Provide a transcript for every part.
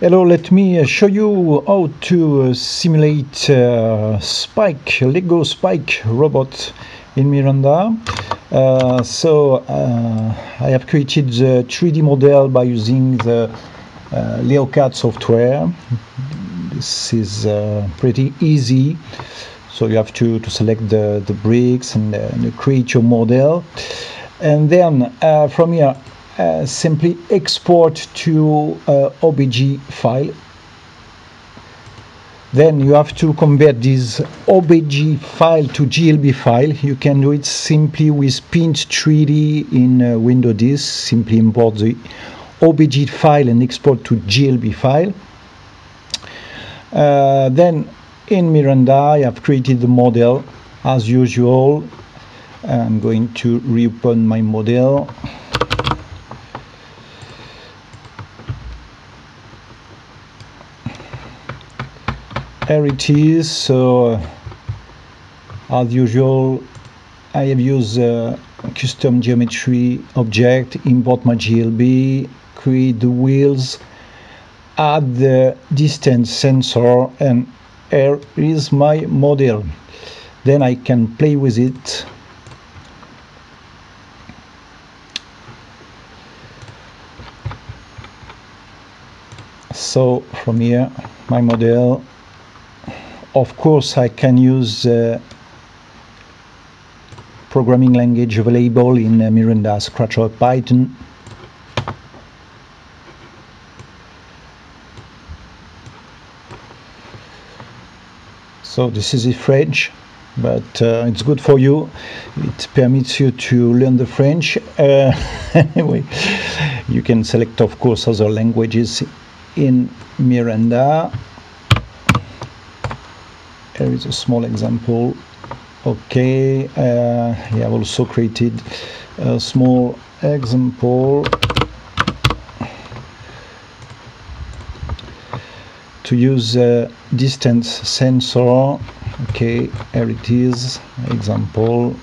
Hello, let me show you how to simulate Spike, Lego Spike robot in Miranda. I have created the 3D model by using the LeoCAD software. This is pretty easy. So you have to select the bricks and create your model. And then from here, simply export to OBJ file. Then you have to convert this OBJ file to glb file. You can do it simply with Paint 3D in Windows disk. Simply import the OBJ file and export to glb file. Then in Miranda I have created the model as usual. I'm going to reopen my model. Here it is. So as usual, I have used custom geometry object, import my glb, create the wheels, add the distance sensor, and here is my model. Then I can play with it. So from here, my model. Of course, I can use programming language available in Miranda, Scratch or Python. So this is in French, but it's good for you. It permits you to learn the French. Anyway, you can select, of course, other languages in Miranda. Here is a small example. Okay, I have also created a small example to use a distance sensor. Okay, here it is, example.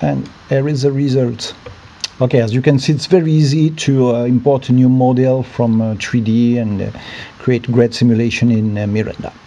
And here is the result. Okay, as you can see, it's very easy to import a new model from 3D and create great simulation in Miranda.